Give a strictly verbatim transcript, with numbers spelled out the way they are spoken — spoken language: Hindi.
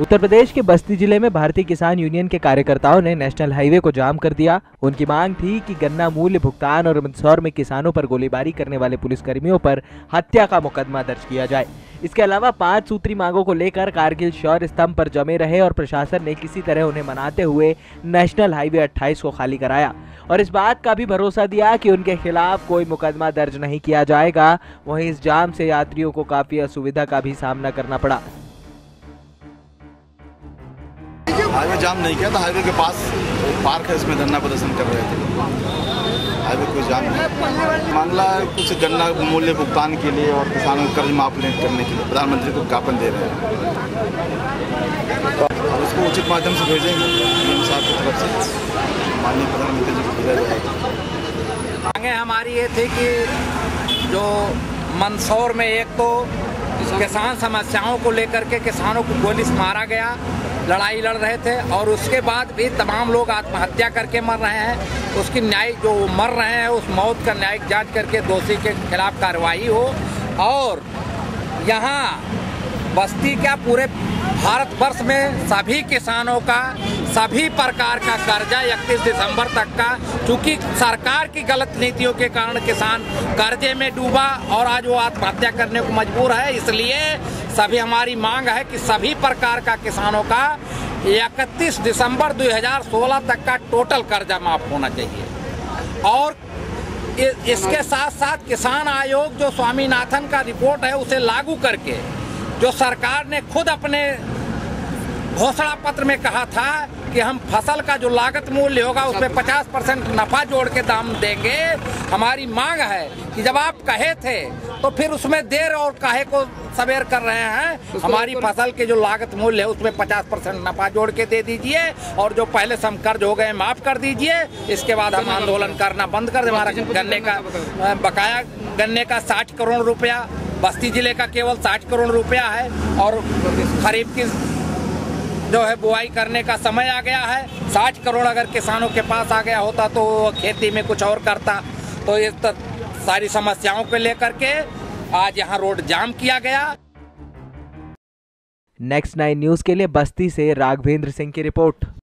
उत्तर प्रदेश के बस्ती जिले में भारतीय किसान यूनियन के कार्यकर्ताओं ने नेशनल हाईवे को जाम कर दिया। उनकी मांग थी कि गन्ना मूल्य भुगतान और मंदसौर में किसानों पर गोलीबारी करने वाले पुलिसकर्मियों पर हत्या का मुकदमा दर्ज किया जाए। इसके अलावा पांच सूत्री मांगों को लेकर कारगिल शौर स्तंभ पर जमे रहे और प्रशासन ने किसी तरह उन्हें मनाते हुए नेशनल हाईवे अट्ठाईस को खाली कराया और इस बात का भी भरोसा दिया कि उनके खिलाफ कोई मुकदमा दर्ज नहीं किया जाएगा। वहीं इस जाम से यात्रियों को काफी असुविधा का भी सामना करना पड़ा। हाईवे जाम नहीं किया था, हाईवे के पास पार्क है, इसमें धरना प्रदर्शन कर रहे थे। हाईवे कोई जाम नहीं, मामला कुछ गन्ना मूल्य भुगतान के लिए और किसानों को कर्ज माफ करने के लिए प्रधानमंत्री को ज्ञापन दे रहे हैं। अब इसको उचित माध्यम से भेजेंगे साहब की तरफ से माननीय प्रधानमंत्री जी को भेजा जाएगा। मांगे हमारी ये थी कि जो मंदसौर में एक तो किसान समस्याओं को लेकर के किसानों को गोली से मारा गया, लड़ाई लड़ रहे थे और उसके बाद भी तमाम लोग आत्महत्या करके मर रहे हैं। उसकी न्यायिक जो मर रहे हैं उस मौत का न्यायिक जांच करके दोषी के खिलाफ कार्रवाई हो और यहाँ बस्ती क्या पूरे भारतवर्ष में सभी किसानों का सभी प्रकार का कर्जा इकतीस दिसंबर तक का, चूँकि सरकार की गलत नीतियों के कारण किसान कर्जे में डूबा और आज वो आत्महत्या करने को मजबूर है। इसलिए सभी हमारी मांग है कि सभी प्रकार का किसानों का इकतीस दिसंबर दो हज़ार सोलह तक का टोटल कर्जा माफ होना चाहिए और इसके साथ साथ किसान आयोग जो स्वामीनाथन का रिपोर्ट है उसे लागू करके जो सरकार ने खुद अपने घोषणा पत्र में कहा था कि हम फसल का जो लागत मूल्य होगा उसमें पचास परसेंट नफा जोड़ के दाम देंगे। हमारी मांग है कि जब आप कहे थे तो फिर उसमें देर और काहे को सवेर कर रहे हैं। हमारी फसल के जो लागत मूल्य है उसमें पचास परसेंट नफा जोड़ के दे दीजिए और जो पहले से हम कर्ज हो गए माफ कर दीजिए। इसके बाद हम आंदोलन करना बंद कर दें। हमारा गन्ने का बकाया गन्ने का साठ करोड़ रुपया बस्ती जिले का केवल साठ करोड़ रुपया है और खरीफ की जो है बुआई करने का समय आ गया है। साठ करोड़ अगर किसानों के पास आ गया होता तो खेती में कुछ और करता। तो ये सारी समस्याओं को लेकर के आज यहाँ रोड जाम किया गया। नेक्स्ट नाइन न्यूज के लिए बस्ती से राघवेंद्र सिंह की रिपोर्ट।